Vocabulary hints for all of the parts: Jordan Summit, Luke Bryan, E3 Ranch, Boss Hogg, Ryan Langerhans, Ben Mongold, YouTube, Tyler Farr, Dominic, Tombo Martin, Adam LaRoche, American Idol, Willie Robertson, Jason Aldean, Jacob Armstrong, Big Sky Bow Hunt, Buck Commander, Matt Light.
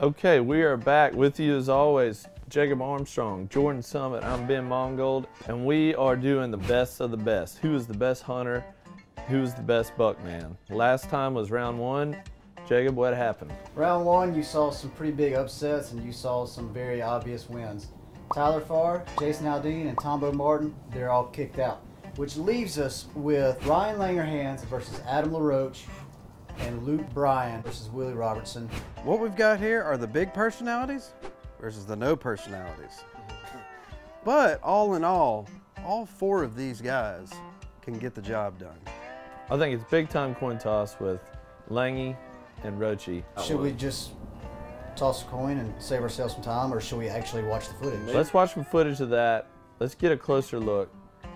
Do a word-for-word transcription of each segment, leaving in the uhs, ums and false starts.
Okay, we are back with you as always. Jacob Armstrong, Jordan Summit, I'm Ben Mongold, and we are doing the best of the best. Who is the best hunter? Who's the best buck man? Last time was round one. Jacob, what happened? Round one, you saw some pretty big upsets and you saw some very obvious wins. Tyler Farr, Jason Aldean, and Tombo Martin, they're all kicked out, which leaves us with Ryan Langerhans versus Adam LaRoche and Luke Bryan versus Willie Robertson. What we've got here are the big personalities versus the no personalities. But all in all, all four of these guys can get the job done. I think it's big time coin toss with Langy and Roche. Should we just toss a coin and save ourselves some time, or should we actually watch the footage? Let's watch some footage of that. Let's get a closer look.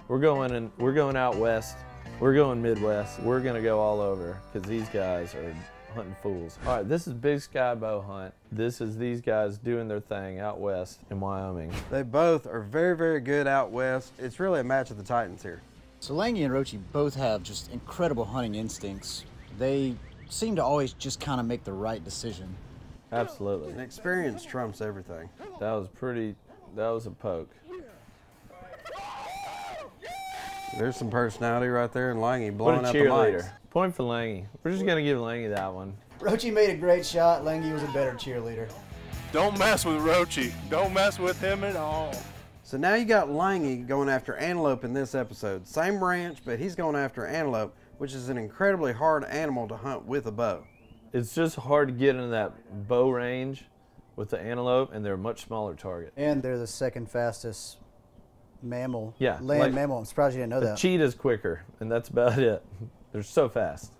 We're going and we're going out west. We're going Midwest. We're gonna go all over because these guys are hunting fools. All right, this is Big Sky Bow Hunt. This is these guys doing their thing out west in Wyoming. They both are very, very good out west. It's really a match of the Titans here. So Langy and Roche both have just incredible hunting instincts. They seem to always just kind of make the right decision. Absolutely. And experience trumps everything. That was pretty, that was a poke. There's some personality right there in Langy blowing up the mics. Point for Langy. We're just going to give Langy that one. Roche made a great shot. Langy was a better cheerleader. Don't mess with Roche. Don't mess with him at all. So now you got Langy going after antelope in this episode. Same ranch, but he's going after antelope, which is an incredibly hard animal to hunt with a bow. It's just hard to get into that bow range with the antelope, and they're a much smaller target. And they're the second fastest mammal, yeah, land like, mammal. I'm surprised you didn't know that. The cheetah's quicker, and that's about it. They're so fast.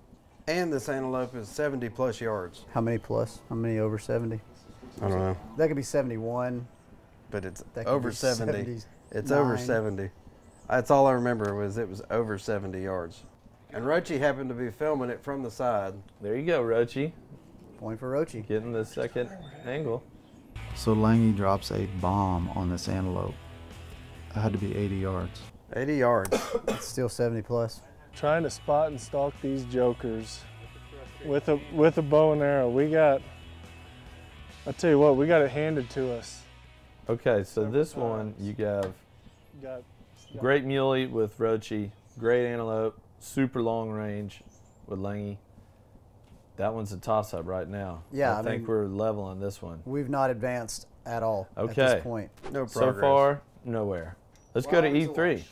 And this antelope is seventy plus yards. How many plus? How many over seventy? I don't know. That could be seventy-one. But it's over seventy. It's over seventy. That's all I remember was it was over seventy yards. And Roche happened to be filming it from the side. There you go, Roche. Point for Roche. Getting the second angle. So Langy drops a bomb on this antelope. It had to be eighty yards. eighty yards. It's still seventy plus. Trying to spot and stalk these jokers with a with a bow and arrow. We got, I'll tell you what, we got it handed to us. Okay, so this one you have great muley with Roche, great antelope, super long range with Langy. That one's a toss-up right now. Yeah, I, I think mean, we're level on this one. We've not advanced at all okay. at this point. No progress. So far, nowhere. Let's wow, go to E three.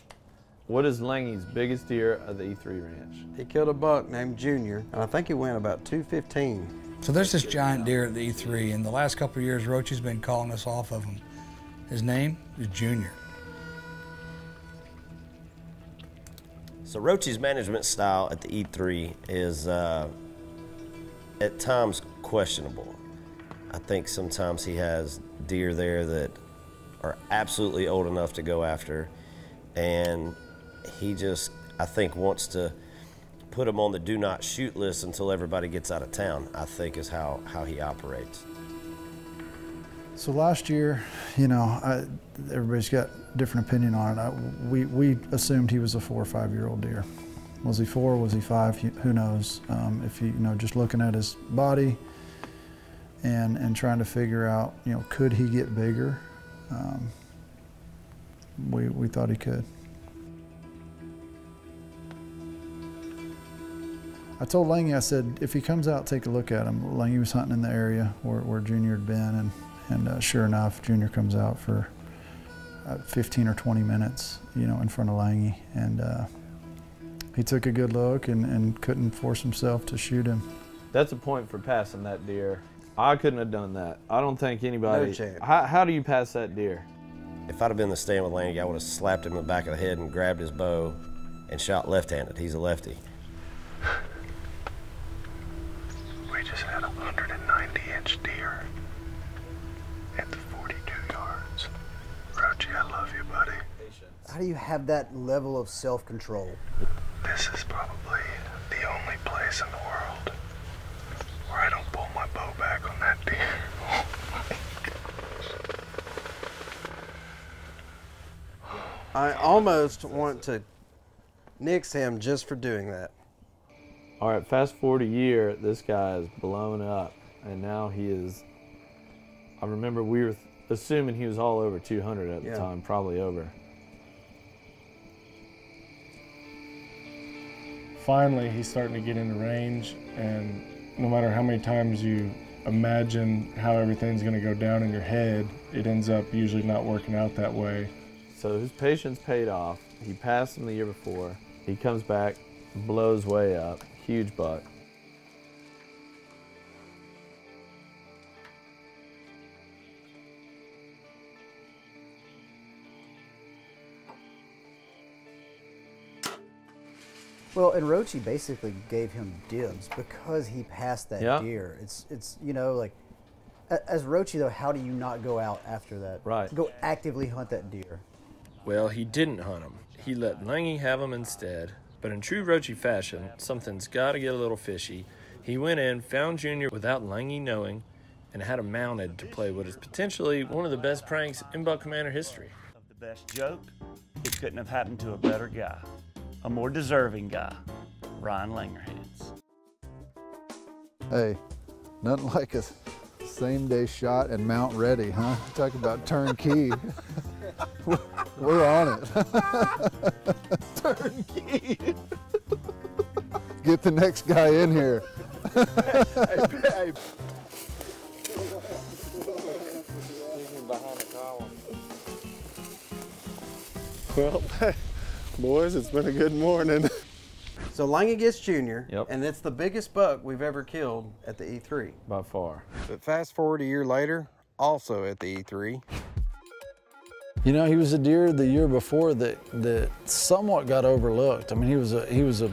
What is Langy's biggest deer of the E three ranch? He killed a buck named Junior, and I think he went about two fifteen. So there's this giant deer at the E three, and the last couple of years, Roche's been calling us off of him. His name is Junior. So Roche's management style at the E three is uh, at times questionable. I think sometimes he has deer there that are absolutely old enough to go after, and he just, I think, wants to put them on the do not shoot list until everybody gets out of town, I think is how, how he operates. So last year, you know, I, everybody's got a different opinion on it. I, we, we assumed he was a four or five-year-old deer. Was he four, was he five, who knows? Um, if you, you know, just looking at his body and, and trying to figure out, you know, could he get bigger? Um, we, we thought he could. I told Langy, I said, if he comes out, take a look at him. Langy was hunting in the area where, where Junior had been, and And uh, sure enough, Junior comes out for uh, fifteen or twenty minutes, you know, in front of Langy. And uh, he took a good look and, and couldn't force himself to shoot him. That's a point for passing that deer. I couldn't have done that. I don't think anybody. No chance. How, how do you pass that deer? If I'd have been in the stand with Langy, I would have slapped him in the back of the head and grabbed his bow and shot left-handed. He's a lefty. We just had a one hundred ninety inch deer. How do you have that level of self-control? This is probably the only place in the world where I don't pull my bow back on that deer. Oh my gosh. I almost want to nix him just for doing that. All right, fast forward a year, this guy is blown up, and now he is I remember we were assuming he was all over two hundred at the yeah. time, probably over. Finally, he's starting to get into range, and no matter how many times you imagine how everything's going to go down in your head, it ends up usually not working out that way. So his patience paid off. He passed him the year before. He comes back, blows way up, huge buck. Well, and Roche basically gave him dibs because he passed that yep. deer. It's, it's you know, like, as Roche, though, how do you not go out after that? Right. Go actively hunt that deer. Well, he didn't hunt him. He let Lange have him instead. But in true Roche fashion, something's got to get a little fishy. He went in, found Junior without Lange knowing, and had him mounted to play what is potentially one of the best pranks in Buck Commander history. Of the best joke, it couldn't have happened to a better guy. A more deserving guy, Ryan Langerhans. Hey, nothing like a same-day shot and mount ready, huh? Talk about turnkey. we're, we're on it. Turnkey. Get the next guy in here. Hey, hey. Well, hey. Boys, it's been a good morning. So Lange gets Junior, yep. and it's the biggest buck we've ever killed at the E three. By far. But fast forward a year later, also at the E three. You know, he was a deer the year before that that somewhat got overlooked. I mean, he was a he was a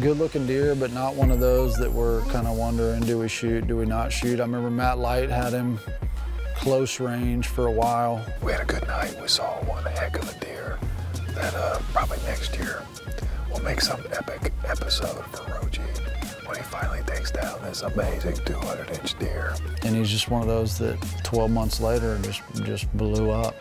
good-looking deer, but not one of those that were kind of wondering, do we shoot, do we not shoot? I remember Matt Light had him close range for a while. We had a good night. We saw one heck of a deer. That uh, probably next year we'll make some epic episode for Roche when he finally takes down this amazing two hundred inch deer. And he's just one of those that twelve months later just, just blew up.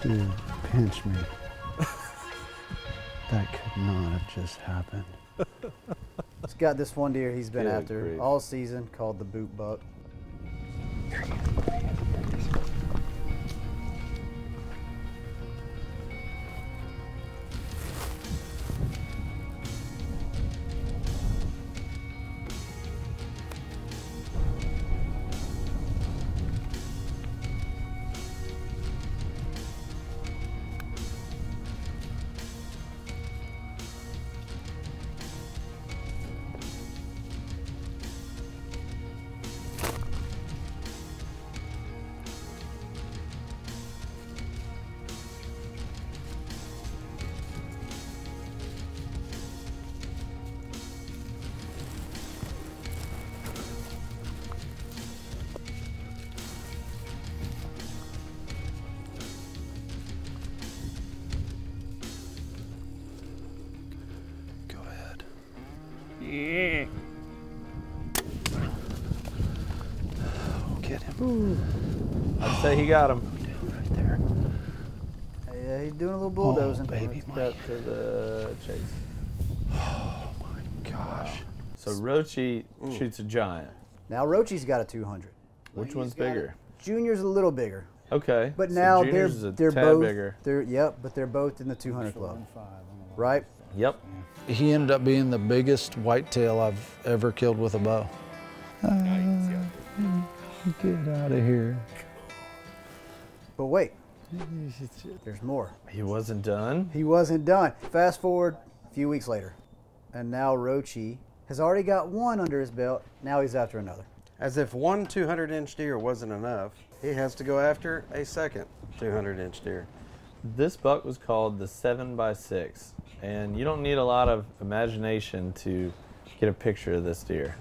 Dude, pinch me. That could not have just happened. He's got this one deer he's been yeah, after great. all season, called the boot buck. He got him. Right there. Yeah, he's doing a little bulldozing. Oh, baby, cut to the chase. Oh my gosh! So Roche Ooh. shoots a giant. Now Roche's got a two hundred. Which Lange's one's bigger? A, Junior's a little bigger. Okay. But now so they're a they're tad both bigger. They're yep, but they're both in the two hundred club, right? Yep. He ended up being the biggest whitetail I've ever killed with a bow. Uh, get out of here. But wait, there's more. He wasn't done? He wasn't done. Fast forward a few weeks later, and now Roche has already got one under his belt. Now he's after another. As if one two hundred inch deer wasn't enough, he has to go after a second two hundred inch deer. This buck was called the seven by six, and you don't need a lot of imagination to get a picture of this deer.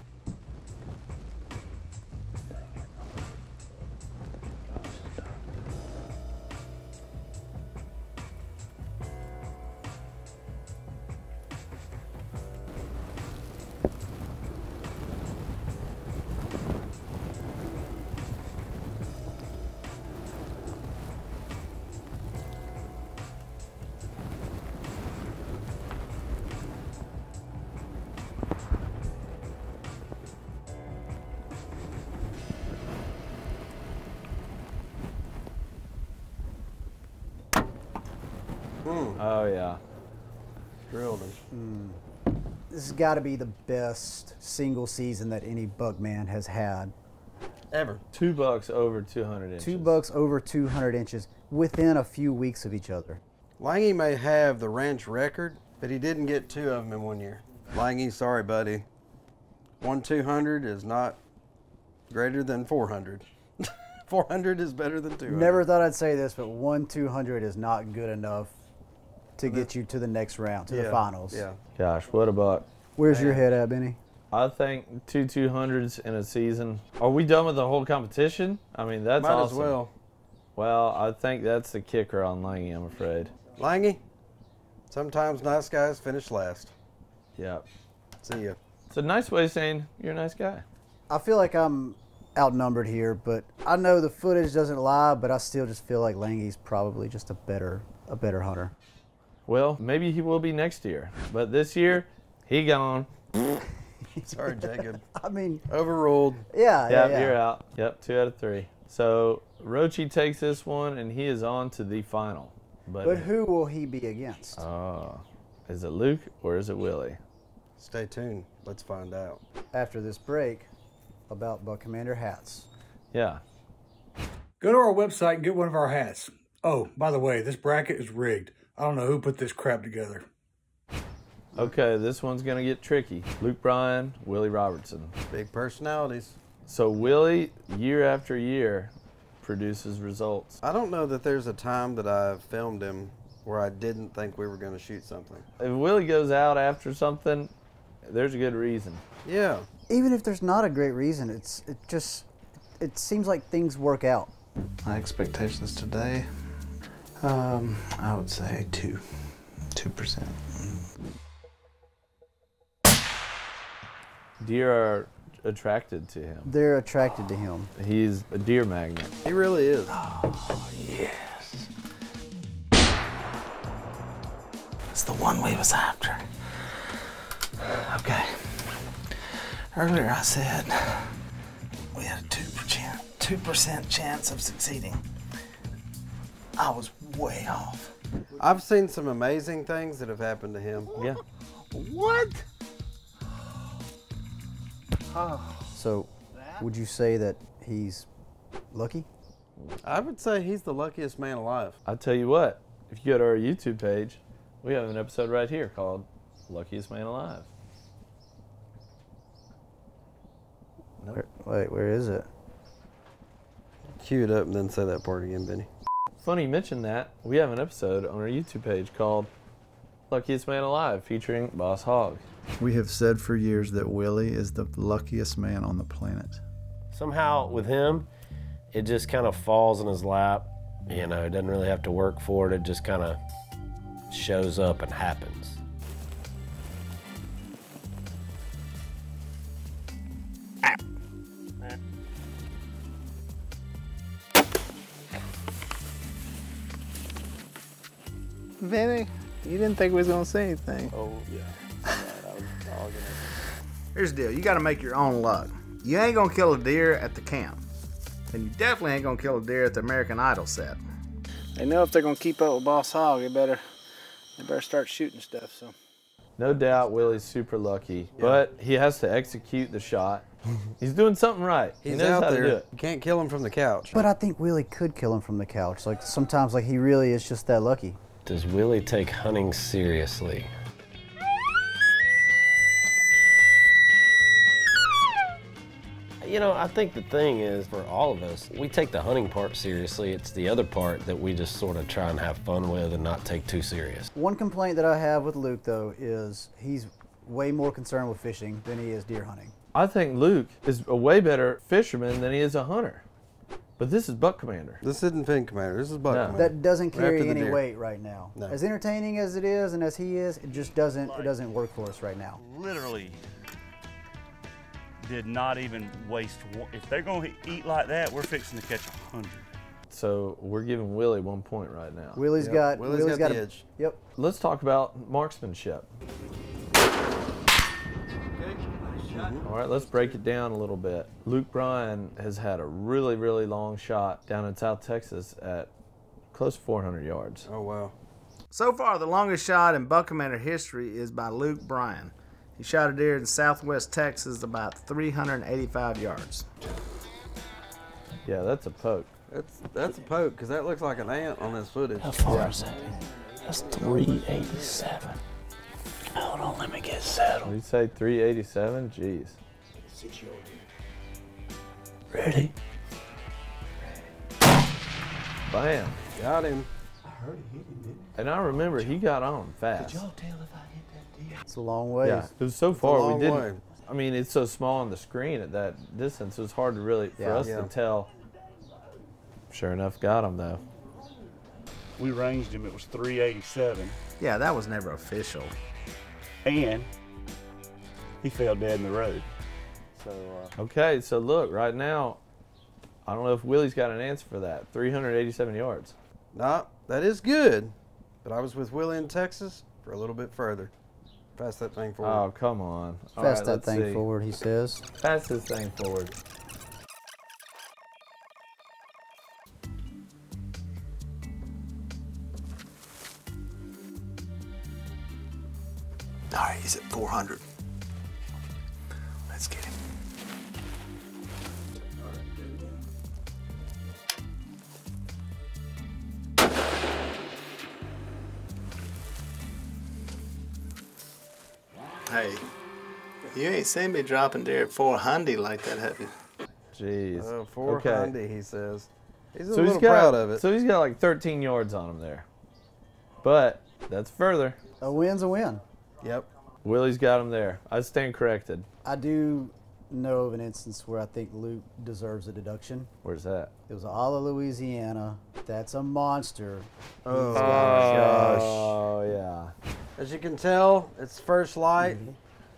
Mm. Oh, yeah. Drilled him. Mm. This has got to be the best single season that any bugman has had. Ever. Two bucks over two hundred inches. Two bucks over two hundred inches within a few weeks of each other. Lange may have the ranch record, but he didn't get two of them in one year. Lange, sorry, buddy. one two hundred is not greater than four hundred. four hundred is better than two hundred. Never thought I'd say this, but one two hundred is not good enough to get you to the next round, to yeah, the finals. Yeah. Gosh, what a buck. Where's Man. your head at, Benny? I think two two hundreds in a season. Are we done with the whole competition? I mean, that's Might awesome. Might as well. Well, I think that's the kicker on Lange, I'm afraid. Lange, sometimes nice guys finish last. Yeah. See ya. It's a nice way of saying you're a nice guy. I feel like I'm outnumbered here, but I know the footage doesn't lie, but I still just feel like Lange's probably just a better, a better hunter. Well, maybe he will be next year, but this year, he gone. Sorry, Jacob. I mean, overruled. Yeah, yeah, yeah. You're out. Yep, two out of three. So Roche takes this one, and he is on to the final. But, but who will he be against? Oh, is it Luke or is it Willie? Stay tuned. Let's find out. After this break, about Buck Commander hats. Yeah. Go to our website and get one of our hats. Oh, by the way, this bracket is rigged. I don't know who put this crap together. Okay, this one's going to get tricky. Luke Bryan, Willie Robertson. Big personalities. So Willie, year after year, produces results. I don't know that there's a time that I filmed him where I didn't think we were going to shoot something. If Willie goes out after something, there's a good reason. Yeah. Even if there's not a great reason, it's it just, it seems like things work out. My expectations today, um, I would say two, two percent. Deer are attracted to him. They're attracted to him. He's a deer magnet. He really is. Oh, yes. It's the one we was after. Okay. Earlier I said we had a two percent chance of succeeding. I was way off. I've seen some amazing things that have happened to him. Yeah. What? So, would you say that he's lucky? I would say he's the luckiest man alive. I'll tell you what, if you go to our YouTube page, we have an episode right here called Luckiest Man Alive. Nope. Where, wait, where is it? Cue it up and then say that part again, Benny. Funny you mentioned that. We have an episode on our YouTube page called Luckiest Man Alive featuring Boss Hogg. We have said for years that Willie is the luckiest man on the planet. Somehow with him, it just kind of falls in his lap. You know, it doesn't really have to work for it. It just kind of shows up and happens. Ah. Vinny, you didn't think we was going to say anything. Oh, yeah. Here's the deal, you gotta make your own luck. You ain't gonna kill a deer at the camp. And you definitely ain't gonna kill a deer at the American Idol set. They know if they're gonna keep up with Boss Hogg, they better, they better start shooting stuff, so. No doubt Willie's super lucky, yeah. But he has to execute the shot. He's doing something right. He's he knows out how there. To do it. You can't kill him from the couch. But I think Willie could kill him from the couch. Like sometimes like he really is just that lucky. Does Willie take hunting seriously? You know, I think the thing is, for all of us, we take the hunting part seriously. It's the other part that we just sort of try and have fun with and not take too serious. One complaint that I have with Luke, though, is he's way more concerned with fishing than he is deer hunting. I think Luke is a way better fisherman than he is a hunter. But this is Buck Commander. This isn't Finn Commander. This is Buck no. Commander. That doesn't carry any deer. weight right now. No. As entertaining as it is and as he is, it just doesn't, like, it doesn't work for us right now. Literally. Did not even waste one. If they're going to eat like that, we're fixing to catch a hundred. So we're giving Willie one point right now. Willie's yep. got Willie's, Willie's got, got the edge. Yep. Let's talk about marksmanship. All right, let's break it down a little bit. Luke Bryan has had a really, really long shot down in South Texas at close to four hundred yards. Oh wow. So far, the longest shot in Buck Commander history is by Luke Bryan. He shot a deer in southwest Texas about three hundred eighty-five yards. Yeah, that's a poke. That's that's a poke, because that looks like an ant on this footage. How far yeah. is that? That's three eighty-seven. Hold on, let me get settled. You say three eighty-seven? Jeez. Ready? Bam. Got him. I heard it hit him, didn't it? And I remember he got on fast. Did y'all tell if I hit that deer? It's a long way. Yeah, it was so it's far we didn't. Way. I mean, it's so small on the screen at that distance, it was hard to really, for yeah, us yeah. to tell. Sure enough, got him though. We ranged him, it was three eighty-seven. Yeah, that was never official. And he fell dead in the road. So, uh, okay, so look, right now, I don't know if Willie's got an answer for that. three hundred eighty-seven yards. Nah, that is good. But I was with Willie in Texas for a little bit further. Pass that thing forward. Oh, come on. All Pass right, that thing see. forward, he says. Pass this thing forward. All right, he's at four hundred. Let's get him. Hey, you ain't seen me dropping deer at four hundred like that, have you? Jeez. Uh, four hundred, okay. He says. He's a so little he's got, proud of it. So he's got like thirteen yards on him there. But that's further. A win's a win. Yep. Willie's got him there. I stand corrected. I do know of an instance where I think Luke deserves a deduction. Where's that? It was all of Louisiana. That's a monster. Oh, gosh. Oh, yeah. As you can tell, it's first light. Mm-hmm.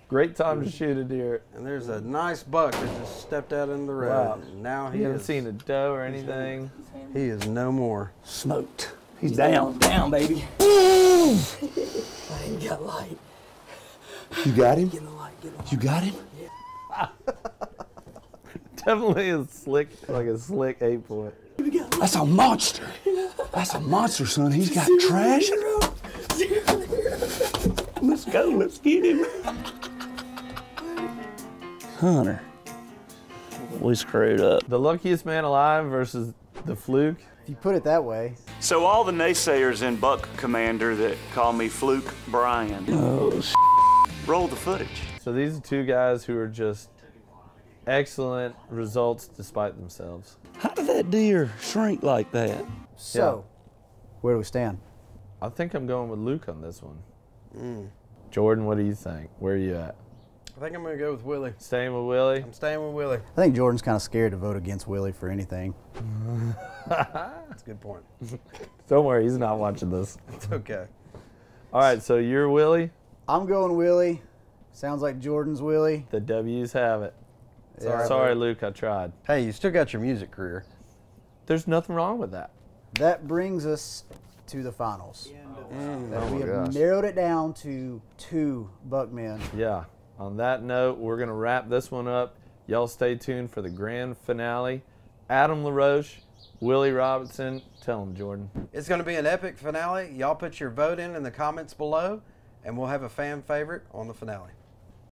Great time to shoot a deer. And there's a nice buck that just stepped out into the road. Wow. And now he hasn't seen a doe or anything. He is no more. Smoked. He's down, down, baby. I didn't get light. You got him? Get in the light, get in the light. You got him? Yeah. Definitely a slick, like a slick eight point. That's a monster. That's a monster, son. He's got trash. Let's go, let's get him. Hunter. We screwed up. The luckiest man alive versus the fluke. If you put it that way. So all the naysayers in Buck Commander that call me Fluke Bryan. Oh, sh**. Roll the footage. So these are two guys who are just excellent results despite themselves. How did that deer shrink like that? So, yeah. Where do we stand? I think I'm going with Luke on this one. Mm. Jordan, what do you think? Where are you at? I think I'm going to go with Willie. Staying with Willie? I'm staying with Willie. I think Jordan's kind of scared to vote against Willie for anything. That's a good point. Don't worry, he's not watching this. It's okay. All right, so you're Willie? I'm going Willie. Sounds like Jordan's Willie. The W's have it. Yeah. Sorry, Sorry Luke, I tried. Hey, you still got your music career. There's nothing wrong with that. That brings us to the finals. Mm, that oh we have gosh. narrowed it down to two buckmen. Yeah. On that note, we're going to wrap this one up. Y'all stay tuned for the grand finale. Adam LaRoche, Willie Robertson. Tell them, Jordan. It's going to be an epic finale. Y'all put your vote in in the comments below, and we'll have a fan favorite on the finale.